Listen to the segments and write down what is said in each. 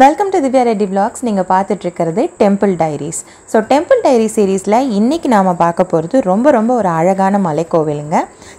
Welcome to Divya Reddy Vlogs. நீங்க பார்த்துட்டு இருக்கிறது Temple Diaries. So Temple Diaries series-ல இன்னைக்கு நாம பார்க்க போறது ரொம்ப ஒரு அழகான மலை கோவிலுங்க.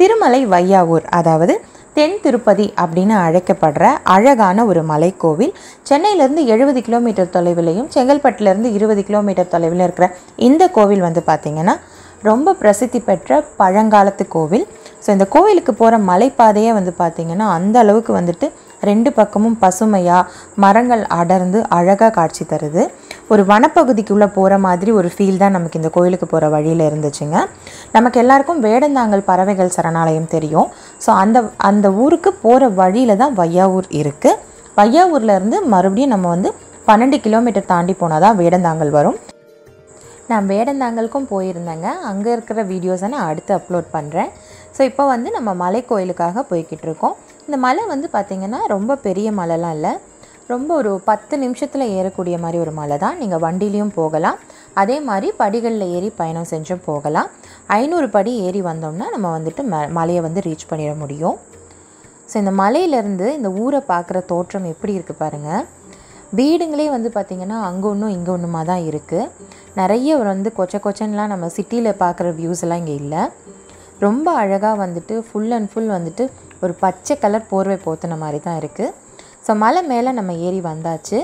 திருமலை வையாவூர் அதாவது தென் திருப்பதி அப்படினு அழைக்கப்படுற அழகான ஒரு மலை கோவில் சென்னையில இருந்து 70 km தொலைவிலும் செங்கல்பட்டுல இருந்து 20 km தொலைவிலும் இருக்கிற இந்த கோவில் வந்து பாத்தீங்கன்னா ரொம்ப பிரசித்தி பெற்ற பழங்காலத்து கோவில். சோ இந்த கோவிலுக்கு போற மலைப்பாதையே வந்து பாத்தீங்கன்னா அந்த அளவுக்கு வந்துட்டு ரெண்டு பக்கமும் பசுமையா மரங்கள் அடர்ந்து அழகா காட்சி தருது. ஒரு வனப்பகுதிக்குள்ள போற மாதிரி ஒரு ஃபீல் தான் நமக்கு இந்த கோயிலுக்கு போற வழியில இருந்துச்சுங்க. நமக்கு எல்லாருக்கும் வேடந்தாங்கல் பறவைகள் சரணாலயம் தெரியும். சோ அந்த ஊருக்கு போற வழியில தான் வையாவூர் இருக்கு. வையாவூர்ல இருந்து மறுபடியும் நம்ம வந்து 12 km தாண்டி போனா தான் வேடந்தாங்கல் வரும். நான் வேடந்தாங்கலுக்கும் போயிருந்தேங்க. அங்க இருக்கிற வீடியோஸை நான் அடுத்து அப்லோட் பண்றேன். சோ இப்போ வந்து நம்ம மலை கோயிலுக்காக போய்க்கிட்டு இருக்கோம். இந்த மலை வந்து பாத்தீங்கன்னா ரொம்ப பெரிய மலைலாம் இல்ல. ரொம்ப ஒரு 10 நிமிஷத்துல ஏறக்கூடிய மாதிரி ஒரு மலை தான். நீங்க வண்டியிலயும் போகலாம். அதே மாதிரி படிகள்ல ஏறி பயணம் செஞ்சு போகலாம். 500 படி ஏறி வந்தோம்னா நம்ம வந்துட்டு மலையை வந்து ரீச் பண்ணிர முடியும். சோ இந்த மலையில இருந்து இந்த ஊரை பார்க்குற தோற்றம் எப்படி இருக்கு பாருங்க. வீடுங்களே வந்து பாத்தீங்கன்னா அங்க ஒண்ணும் இங்க ஒண்ணுமா தான் இருக்கு. நிறைய வந்து கொச்சன்லாம் நம்ம சிட்டில பார்க்குற வியூஸ் எல்லாம் இங்க இல்ல. ரொம்ப அழகா வந்துட்டு ஃபுல் அண்ட் ஃபுல் வந்துட்டு ஒரு பச்சை கலர் போர்வை போத்தின மாதிரி தான் இருக்கு. சோ மலை மேல நம்ம ஏறி வந்தாச்சு.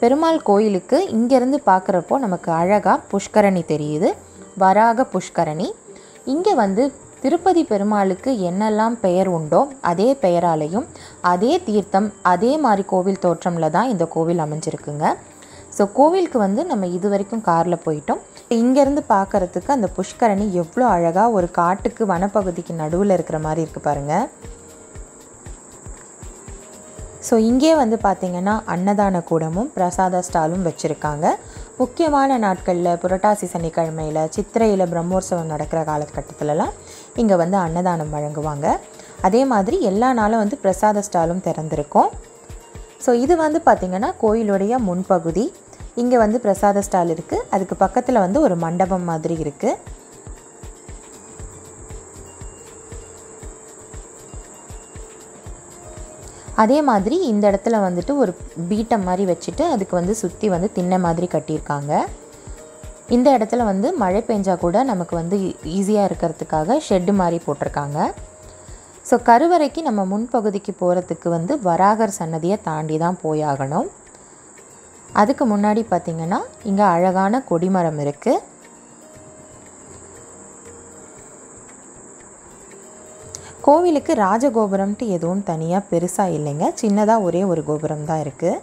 பெருமாள் கோயிலுக்கு இங்க இருந்து பார்க்கறப்போ நமக்கு அழகா புஷ்கரணி தெரியுது. வராக புஷ்கரணி. இங்க வந்து திருப்பதி பெருமாளுக்கு என்னெல்லாம் பெயர் உண்டோ அதே பெயராலையும் அதே தீர்த்தம் அதே மாதிரி கோவில் தோற்றம்ல தான் இந்த கோவில் அமைஞ்சிருக்குங்க. சோ கோவிலுக்கு வந்து நம்ம இது வரைக்கும் கார்ல போயிட்டோம். இங்க இருந்து பார்க்கிறதுக்கு அந்த புஷ்கரணி எவ்வளவு அழகா ஒரு காட்டுக்கு வனப்பகுதிக்கு நடுவுல இருக்கிற மாதிரி இருக்கு பாருங்க. சோ இங்கே வந்து பாத்தீங்கன்னா அன்னதான கூடமும் பிரசாத ஸ்டாலும் வச்சிருக்காங்க. முக்கியமான நாட்கள்ல புரட்டாசி சனிக்கிழமையில சித்திரையில பிரம்மோற்சவம் நடக்கிற காலகட்டத்திலலாம் இங்க வந்து அன்னதானம் வழங்குவாங்க. அதே மாதிரி எல்லா நாளும் வந்து பிரசாத ஸ்டாலும் திறந்திருக்கும். சோ இது வந்து பாத்தீங்கன்னா கோயிலுடைய முன்பகுதி. இங்க வந்து பிரசாத ஸ்டால் இருக்கு. அதுக்கு பக்கத்துல வந்து ஒரு மண்டபம் மாதிரி இருக்கு. அதே மாதிரி இந்த இடத்துல வந்துட்டு ஒரு பீட்டம் மாதிரி வச்சிட்டு அதுக்கு வந்து சுத்தி வந்து திண்ணை மாதிரி கட்டியிருக்காங்க. இந்த இடத்துல வந்து மழை பெஞ்சா கூட நமக்கு வந்து ஈஸியா இருக்கிறதுக்காக ஷெட் மாதிரி போட்டிருக்காங்க. சோ கருவறைக்கு நம்ம முன்பகுதிக்கு போறதுக்கு வந்து வராகர் சன்னதியை தாண்டி தான் போயாகணும். அதுக்கு முன்னாடி பாத்தீங்கன்னா இங்க அழகான கொடிமரம் இருக்கு. கோவிலுக்கு ராஜகோபுரம்ட்டு எதுவும் தனியாக பெருசாக இல்லைங்க. சின்னதாக ஒரே ஒரு கோபுரம் தான் இருக்குது.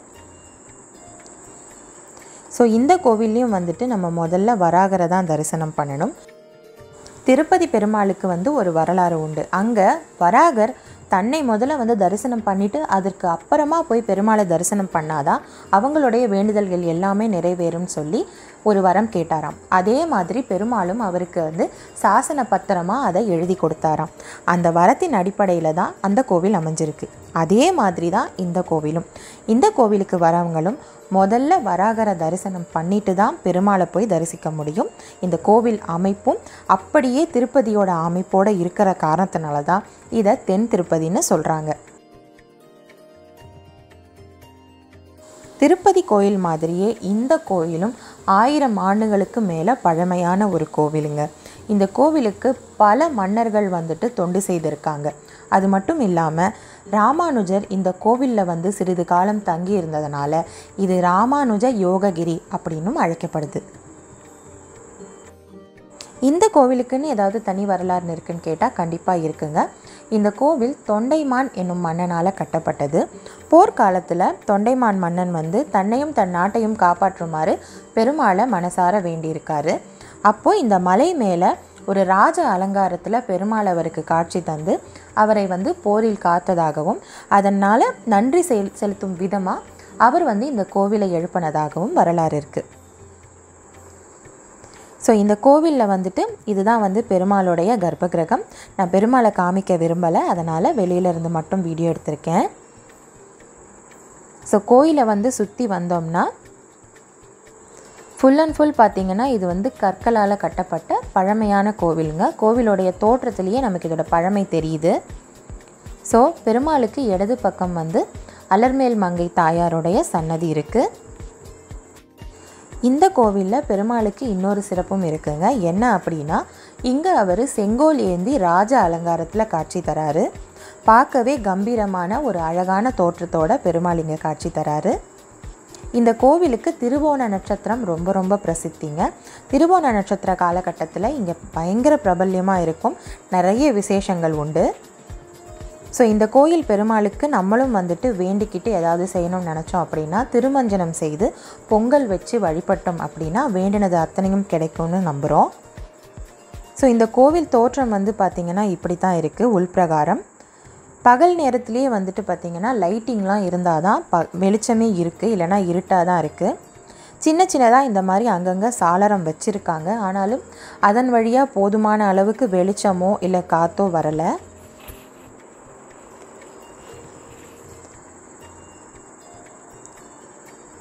ஸோ இந்த கோவில்லையும் வந்துட்டு நம்ம முதல்ல வராகரை தான் தரிசனம் பண்ணணும். திருப்பதி பெருமாளுக்கு வந்து ஒரு வரலாறு உண்டு. அங்கே வராகர் தன்னை முதல்ல வந்து தரிசனம் பண்ணிட்டு அதற்கு அப்புறமா போய் பெருமாளை தரிசனம் பண்ணாதான் அவங்களுடைய வேண்டுதல்கள் எல்லாமே நிறைவேறும்னு சொல்லி ஒரு வரம் கேட்டாராம். அதே மாதிரி பெருமாளும் அவருக்கு வந்து சாசன பத்திரமா அதை எழுதி கொடுத்தாராம். அந்த வரத்தின் அடிப்படையில தான் அந்த கோவில் அமைஞ்சிருக்கு. அதே மாதிரி தான் இந்த கோவிலும். இந்த கோவிலுக்கு வரவங்களும் முதல்ல வராகர தரிசனம் பண்ணிட்டு தான் பெருமாளை போய் தரிசிக்க முடியும். இந்த கோவில் அமைப்பும் அப்படியே திருப்பதியோட அமைப்போட இருக்கிற காரணத்தினால தான் இதை தென் திருப்பதின்னு சொல்றாங்க. திருப்பதி கோயில் மாதிரியே இந்த கோயிலும் 1000 ஆண்டுகளுக்கு மேல பழமையான ஒரு கோவிலுங்க. இந்த கோவிலுக்கு பல மன்னர்கள் வந்துட்டு தொண்டு செய்திருக்காங்க. அது மட்டும் இல்லாமல் ராமானுஜர் இந்த கோவிலில் வந்து சிறிது காலம் தங்கி இருந்ததுனால இது ராமானுஜ யோககிரி அப்படின்னும் அழைக்கப்படுது. இந்த கோவிலுக்குன்னு ஏதாவது தனி வரலாறு இருக்குன்னு கேட்டால் கண்டிப்பாக இருக்குங்க. இந்த கோவில் தொண்டைமான் என்னும் மன்னனால் கட்டப்பட்டது. போர்க்காலத்தில் தொண்டைமான் மன்னன் வந்து தன்னையும் தன் நாட்டையும் காப்பாற்றுமாறு பெருமாளை மனசார வேண்டியிருக்காரு. அப்போது இந்த மலை மேலே ஒரு ராஜ அலங்காரத்தில் பெருமாள் அவருக்கு காட்சி தந்து அவரை வந்து போரில் காத்ததாகவும் அதனால் நன்றி செலுத்தும் விதமாக அவர் வந்து இந்த கோவிலை எழுப்பினதாகவும் வரலாறு இருக்குது. ஸோ இந்த கோவிலில் வந்துட்டு இதுதான் வந்து பெருமாளுடைய கர்ப்பகிரகம். நான் பெருமாளை காமிக்க விரும்பலை, அதனால் வெளியிலேருந்து மட்டும் வீடியோ எடுத்திருக்கேன். ஸோ கோயிலை வந்து சுற்றி வந்தோம்னா ஃபுல் அண்ட் ஃபுல் பார்த்தீங்கன்னா இது வந்து கற்களால் கட்டப்பட்ட பழமையான கோவிலுங்க. கோவிலுடைய தோற்றத்திலேயே நமக்கு இதோட பழமை தெரியுது. ஸோ பெருமாளுக்கு இடது பக்கம் வந்து அலர்மேல் மங்கை தாயாருடைய சன்னதி இருக்குது. இந்த கோவிலில் பெருமாளுக்கு இன்னொரு சிறப்பும் இருக்குங்க. என்ன அப்படின்னா, இங்கே அவர் செங்கோல் ஏந்தி ராஜ அலங்காரத்தில் காட்சி தராரு. பார்க்கவே கம்பீரமான ஒரு அழகான தோற்றத்தோட பெருமாள் இங்கே காட்சி தராரு. இந்த கோவிலுக்கு திருவோண நட்சத்திரம் ரொம்ப ரொம்ப பிரசித்திங்க. திருவோண நட்சத்திர காலகட்டத்தில் இங்கே பயங்கர பிரபல்யமாக இருக்கும், நிறைய விசேஷங்கள் உண்டு. ஸோ இந்த கோயில் பெருமாளுக்கு நம்மளும் வந்துட்டு வேண்டிக்கிட்டு ஏதாவது செய்யணும்னு நினச்சோம் அப்படின்னா திருமஞ்சனம் செய்து பொங்கல் வச்சு வழிபட்டோம் அப்படின்னா வேண்டினது அத்தனையும் கிடைக்கும்னு நம்புகிறோம். ஸோ இந்த கோவில் தோற்றம் வந்து பார்த்திங்கன்னா இப்படி தான் இருக்குது. உள்பிரகாரம் பகல் நேரத்துலேயே வந்துட்டு பார்த்திங்கன்னா லைட்டிங்லாம் இருந்தால் தான் வெளிச்சமே இருக்குது, இல்லைனா இருட்டாக தான் இருக்குது. சின்ன சின்னதாக இந்த மாதிரி அங்கங்கே சாளரம் வச்சுருக்காங்க, ஆனாலும் அதன் வழியாக போதுமான அளவுக்கு வெளிச்சமோ இல்லை காற்றோ வரலை.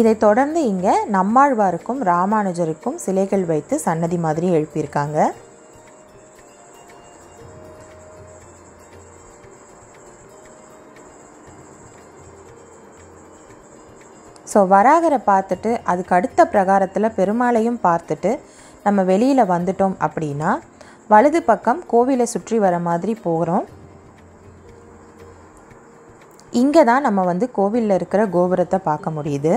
இதை தொடர்ந்து இங்கே நம்மாழ்வாருக்கும் ராமானுஜருக்கும் சிலைகள் வைத்து சன்னதி மாதிரி எழுப்பியிருக்காங்க. ஸோ வராகரை பார்த்துட்டு அதுக்கு அடுத்த பிரகாரத்தில் பெருமாளையும் பார்த்துட்டு நம்ம வெளியில் வந்துட்டோம் அப்படின்னா வலது பக்கம் கோவிலை சுற்றி வர மாதிரி போகிறோம். இங்கே தான் நம்ம வந்து கோவிலில் இருக்கிற கோபுரத்தை பார்க்க முடியுது.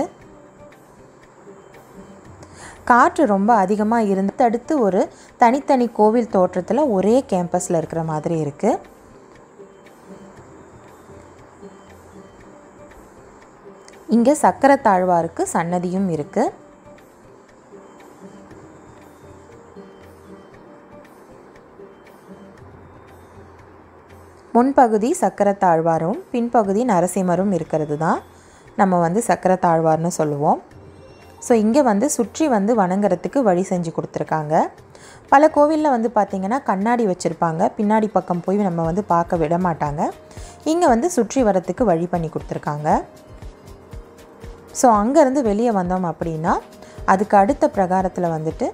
காற்று ரொம்ப அதிகமாக இருந்து அடுத்து ஒரு தனித்தனி கோவில் தோற்றத்தில் ஒரே கேம்பஸில் இருக்கிற மாதிரி இருக்குது. இங்கே சக்கரத்தாழ்வாருக்கு சன்னதியும் இருக்குது. முன்பகுதி சக்கரத்தாழ்வாரும் பின்பகுதி நரசிம்மரும் இருக்கிறது தான் நம்ம வந்து சக்கரத்தாழ்வார்னு சொல்லுவோம். ஸோ இங்கே வந்து சுற்றி வந்து வணங்குறதுக்கு வழி செஞ்சு கொடுத்துருக்காங்க. பல கோவிலில் வந்து பார்த்திங்கன்னா கண்ணாடி வச்சுருப்பாங்க, பின்னாடி பக்கம் போய் நம்ம வந்து பார்க்க விட மாட்டாங்க. இங்கே வந்து சுற்றி வரத்துக்கு வழி பண்ணி கொடுத்துருக்காங்க. ஸோ அங்கேருந்து வெளியே வந்தோம் அப்படின்னா அதுக்கு அடுத்த பிரகாரத்தில் வந்துட்டு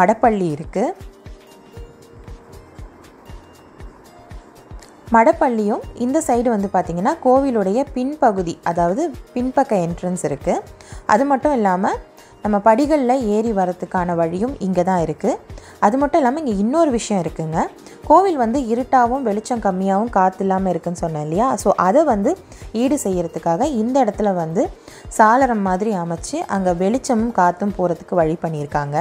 மடப்பள்ளி இருக்குது. மடப்பள்ளியும் இந்த சைடு வந்து பார்த்திங்கன்னா கோவிலுடைய பின்பகுதி, அதாவது பின்பக்க என்ட்ரன்ஸ் இருக்குது. அது மட்டும் இல்லாமல் நம்ம படிகளில் ஏறி வரத்துக்கான வழியும் இங்கே தான் இருக்குது. அது மட்டும் இல்லாமல் இங்கே இன்னொரு விஷயம் இருக்குங்க. கோவில் வந்து இருட்டாகவும் வெளிச்சம் கம்மியாகவும் காற்று இல்லாமல் இருக்குதுன்னு சொன்னேன் இல்லையா? ஸோ அதை வந்து ஈடு செய்கிறதுக்காக இந்த இடத்துல வந்து சாளரம் மாதிரி அமைச்சு அங்கே வெளிச்சமும் காற்றும் போகிறதுக்கு வழி பண்ணியிருக்காங்க.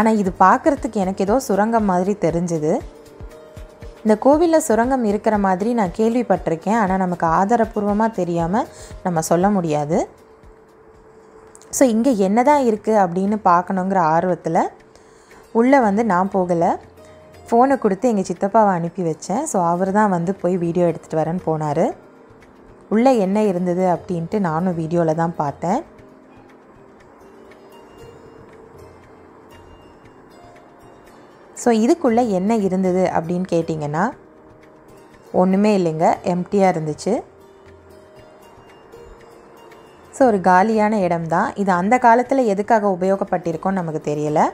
ஆனால் இது பார்க்குறதுக்கு எனக்கு ஏதோ சுரங்கம் மாதிரி தெரிஞ்சுது. இந்த கோவிலில் சுரங்கம் இருக்கிற மாதிரி நான் கேள்விப்பட்டிருக்கேன், ஆனால் நமக்கு ஆதாரபூர்வமாக தெரியாமல் நம்ம சொல்ல முடியாது. ஸோ இங்கே என்ன தான் இருக்குது அப்படின்னு பார்க்கணுங்கிற ஆர்வத்தில் உள்ளே வந்து நான் போகலை, ஃபோனை கொடுத்து எங்கள் சித்தப்பாவை அனுப்பி வச்சேன். ஸோ அவர் தான் வந்து போய் வீடியோ எடுத்துகிட்டு வரேன்னு போனார். உள்ளே என்ன இருந்தது அப்படின்ட்டு நானும் வீடியோவில் தான் பார்த்தேன். ஸோ இதுக்குள்ளே என்ன இருந்தது அப்படின்னு கேட்டிங்கன்னா ஒன்றுமே இல்லைங்க, எம்டியாக இருந்துச்சு. ஸோ ஒரு காலியான இடம்தான் இது. அந்த காலத்தில் எதுக்காக உபயோகப்பட்டிருக்கோன்னு நமக்கு தெரியலை.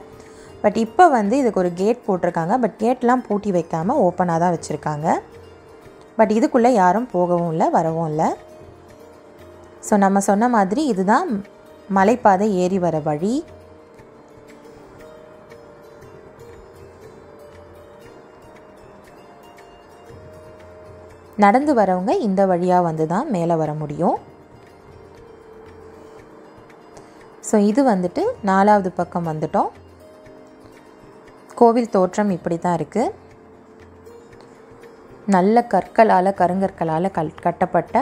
பட் இப்போ வந்து இதுக்கு ஒரு கேட் போட்டிருக்காங்க, பட் கேட்லாம் பூட்டி வைக்காமல் ஓப்பனாக தான் வச்சுருக்காங்க. பட் இதுக்குள்ளே யாரும் போகவும் இல்லை, வரவும் இல்லை. ஸோ நம்ம சொன்ன மாதிரி இதுதான் மலைப்பாதை ஏறி வர வழி. நடந்து வரவங்க இந்த வழியாக வந்து தான் மேலே வர முடியும். ஸோ இது வந்துட்டு நாலாவது பக்கம் வந்துட்டோம். கோவில் தோற்றம் இப்படி தான் இருக்குது. நல்ல கற்களால் கருங்கற்களால் கட்டப்பட்ட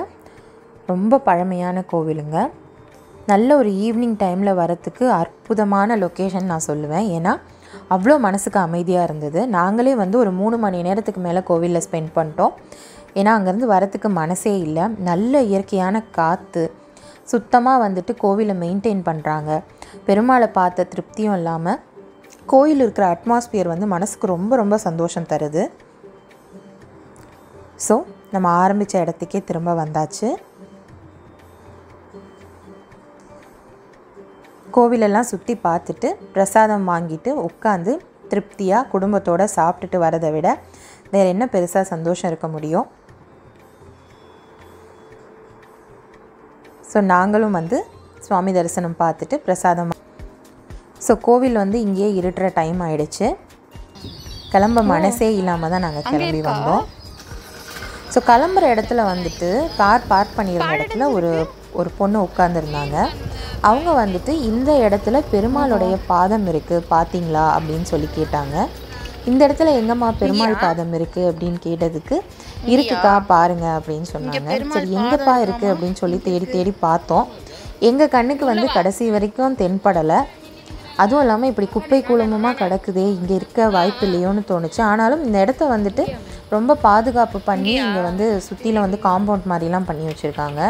ரொம்ப பழமையான கோவிலுங்க. நல்ல ஒரு ஈவினிங் டைமில் வரத்துக்கு அற்புதமான லொக்கேஷன் நான் சொல்லுவேன். ஏன்னா அவ்வளோ மனசுக்கு அமைதியாக இருந்தது. நாங்களே வந்து ஒரு 3 மணி நேரத்துக்கு மேலே கோவிலில் ஸ்பெண்ட் பண்ணிட்டோம். ஏன்னா அங்கேருந்து வரத்துக்கு மனசே இல்லை. நல்ல இயற்கையான காற்று, சுத்தமாக வந்துட்டு கோவிலை மெயின்டைன் பண்ணுறாங்க. பெருமாளை பார்த்த திருப்தியும் இல்லாமல் கோயில் இருக்கிற அட்மாஸ்பியர் வந்து மனசுக்கு ரொம்ப ரொம்ப சந்தோஷம் தருது. ஸோ நம்ம ஆரம்பித்த இடத்துக்கே திரும்ப வந்தாச்சு. கோவிலெல்லாம் சுற்றி பார்த்துட்டு பிரசாதம் வாங்கிட்டு உட்காந்து திருப்தியாக குடும்பத்தோடு சாப்பிட்டுட்டு வரதை விட வேறு என்ன பெருசாக சந்தோஷம் இருக்க முடியும்? ஸோ நாங்களும் வந்து சுவாமி தரிசனம் பார்த்துட்டு பிரசாதம். ஸோ கோவில் வந்து இங்கேயே இருட்டுற டைம் ஆகிடுச்சு. கிளம்ப மனசே இல்லாமல் தான் நாங்கள் கிளம்பி வந்தோம். ஸோ கிளம்புற இடத்துல வந்துட்டு கார் பார்க் பண்ணியிருந்த இடத்துல ஒரு பொண்ணு உட்காந்துருந்தாங்க. அவங்க வந்துட்டு இந்த இடத்துல பெருமாளுடைய பாதம் இருக்குது பார்த்தீங்களா அப்படின்னு சொல்லி கேட்டாங்க. இந்த இடத்துல எங்கம்மா பெருமாள் பாதம் இருக்குது அப்படின்னு கேட்டதுக்கு இருக்குக்கா பாருங்கள் அப்படின்னு சொன்னாங்க. சரி எங்கப்பா இருக்குது அப்படின்னு சொல்லி தேடி தேடி பார்த்தோம். எங்கள் கண்ணுக்கு வந்து கடைசி வரைக்கும் தென்படலை. அதுவும் இல்லாமல் இப்படி குப்பை கூலமுமாக கிடக்குதே, இங்கே இருக்க வாய்ப்பு இல்லையோன்னு தோணுச்சு. ஆனாலும் இந்த இடத்த வந்துட்டு ரொம்ப பாதுகாப்பு பண்ணி இங்கே வந்து சுற்றியில் வந்து காம்பவுண்ட் மாதிரிலாம் பண்ணி வச்சுருக்காங்க.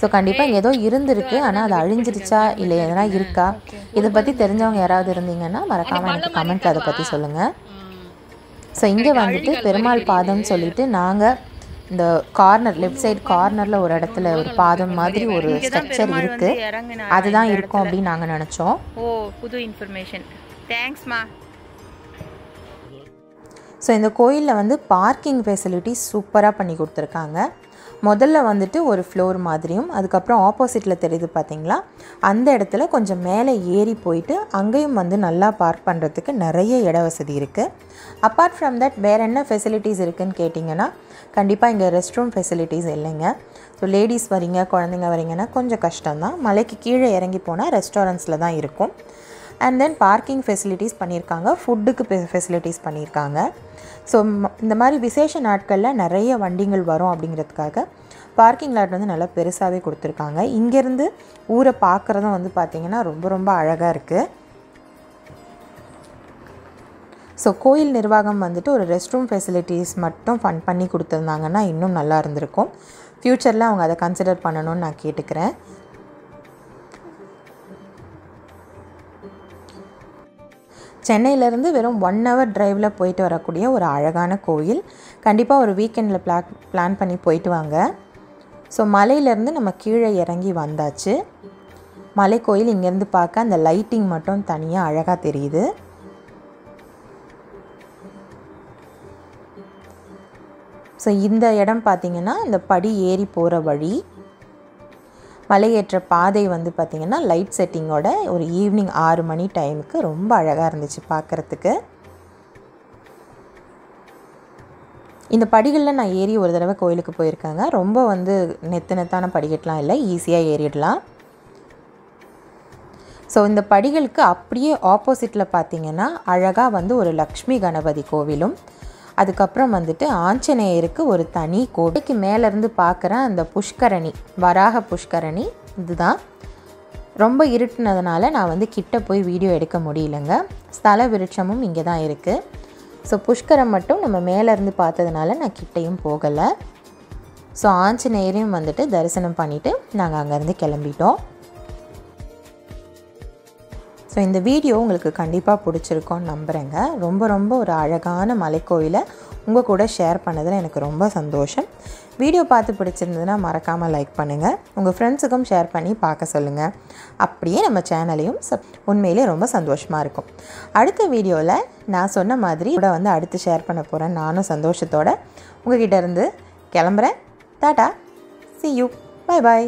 ஸோ கண்டிப்பாக இங்கே ஏதோ இருந்திருக்கு, ஆனால் அது அழிஞ்சிருச்சா இல்லை எதனா இருக்கா, இதை பற்றி தெரிஞ்சவங்க யாராவது இருந்தீங்கன்னா மறக்காமல் எனக்கு கமெண்ட்டில் அதை பற்றி சொல்லுங்கள். ஸோ இங்கே வந்துட்டு பெருமாள் பாதம்னு சொல்லிட்டு நாங்கள் இந்த கார்னர் லெஃப்ட் சைடு கார்னரில் ஒரு இடத்துல ஒரு பாதம் மாதிரி ஒரு ஸ்ட்ரக்சர் இருக்குது, அதுதான் இருக்கும் அப்படின்னு நாங்கள் நினச்சோம். ஓ புது இன்ஃபர்மேஷன், தேங்க்ஸ்மா. ஸோ இந்த கோயிலில் வந்து பார்க்கிங் ஃபெசிலிட்டி சூப்பராக பண்ணி கொடுத்துருக்காங்க. முதல்ல வந்துட்டு ஒரு ஃப்ளோர் மாதிரியும் அதுக்கப்புறம் ஆப்போசிட்டில் தெரியுது பார்த்தீங்களா, அந்த இடத்துல கொஞ்சம் மேலே ஏறி போயிட்டு அங்கேயும் வந்து நல்லா பார்க் பண்ணுறதுக்கு நிறைய இட வசதி இருக்குது. அப்பார்ட் ஃப்ரம் தட் வேறு என்ன ஃபெசிலிட்டிஸ் இருக்குதுன்னு கேட்டிங்கன்னா கண்டிப்பாக இங்கே ரெஸ்ட் ரூம் ஃபெசிலிட்டிஸ் இல்லைங்க. ஸோ லேடிஸ் வரீங்க குழந்தைங்க வரீங்கன்னா கொஞ்சம் கஷ்டம்தான். மலைக்கு கீழே இறங்கி போனால் ரெஸ்டாரண்ட்ஸில் தான் இருக்கும். அண்ட் தென் பார்க்கிங் ஃபெசிலிட்டிஸ் பண்ணியிருக்காங்க, ஃபுட்டுக்கு ஃபெசிலிட்டிஸ் பண்ணியிருக்காங்க. ஸோ இந்த மாதிரி விசேஷ நாட்களில் நிறைய வண்டிகள் வரும் அப்படிங்கிறதுக்காக பார்க்கிங் லாட் வந்து நல்லா பெருசாகவே கொடுத்துருக்காங்க. இங்கேருந்து ஊரை பார்க்குறதும் வந்து பார்த்திங்கன்னா ரொம்ப ரொம்ப அழகாக இருக்குது. ஸோ கோயில் நிர்வாகம் வந்துட்டு ஒரு ரெஸ்ட் ரூம் ஃபெசிலிட்டிஸ் மட்டும் ஃபன் பண்ணி கொடுத்துருந்தாங்கன்னா இன்னும் நல்லா இருந்திருக்கும். ஃப்யூச்சரில் அவங்க அதை கன்சிடர் பண்ணணும்னு நான் கேட்டுக்கிறேன். சென்னையிலேருந்து வெறும் 1 hour டிரைவில் போயிட்டு வரக்கூடிய ஒரு அழகான கோயில். கண்டிப்பாக ஒரு வீக்கெண்டில் பிளான் பண்ணி போயிட்டு வாங்க. ஸோ மலையிலேருந்து நம்ம கீழே இறங்கி வந்தாச்சு. மலை கோயில் இங்கேருந்து பார்க்க அந்த லைட்டிங் மட்டும் தனியாக அழகாக தெரியுது. ஸோ இந்த இடம் பார்த்திங்கன்னா இந்த படி ஏறி போகிற வழி, மலையேற்ற பாதை வந்து பார்த்திங்கன்னா லைட் செட்டிங்கோட ஒரு ஈவினிங் 6 மணி டைமுக்கு ரொம்ப அழகாக இருந்துச்சு பார்க்குறதுக்கு. இந்த படிகளில் நான் ஏறி ஒரு தடவை கோயிலுக்கு போயிருக்காங்க. ரொம்ப வந்து நெத்தான படிக்கட்டெலாம் இல்லை, ஈஸியாக ஏறிடலாம். ஸோ இந்த படிகளுக்கு அப்படியே ஆப்போசிட்டில் பார்த்திங்கன்னா அழகாக வந்து ஒரு லக்ஷ்மி கணபதி கோவிலும் அதுக்கப்புறம் வந்துட்டு ஆஞ்சநேயருக்கு ஒரு தனி கோட்டைக்கு மேலேருந்து பார்க்குற அந்த புஷ்கரணி, வராக புஷ்கரணி, இதுதான். ரொம்ப இருட்டுனதுனால நான் வந்து கிட்டே போய் வீடியோ எடுக்க முடியலங்க. ஸ்தல விருட்சமும் இங்கே தான் இருக்குது. ஸோ புஷ்கரம் மட்டும் நம்ம மேலேருந்து பார்த்ததுனால நான் கிட்டையும் போகலை. ஸோ ஆஞ்சநேயரையும் வந்துட்டு தரிசனம் பண்ணிவிட்டு நாங்கள் அங்கேருந்து கிளம்பிட்டோம். ஸோ இந்த வீடியோ உங்களுக்கு கண்டிப்பாக பிடிச்சிருக்கோன்னு நம்புகிறேங்க. ரொம்ப ரொம்ப ஒரு அழகான மலைக்கோயிலை உங்கள் கூட ஷேர் பண்ணதில் எனக்கு ரொம்ப சந்தோஷம். வீடியோ பார்த்து பிடிச்சிருந்ததுன்னா மறக்காமல் லைக் பண்ணுங்கள், உங்கள் ஃப்ரெண்ட்ஸுக்கும் ஷேர் பண்ணி பார்க்க சொல்லுங்கள். அப்படியே நம்ம சேனலையும் உண்மையிலே ரொம்ப சந்தோஷமாக இருக்கும். அடுத்த வீடியோவில் நான் சொன்ன மாதிரி கூட வந்து அடுத்து ஷேர் பண்ண போகிறேன். நானும் சந்தோஷத்தோடு உங்கள்கிட்ட இருந்து கிளம்புறேன். Tata, see you, bye bye.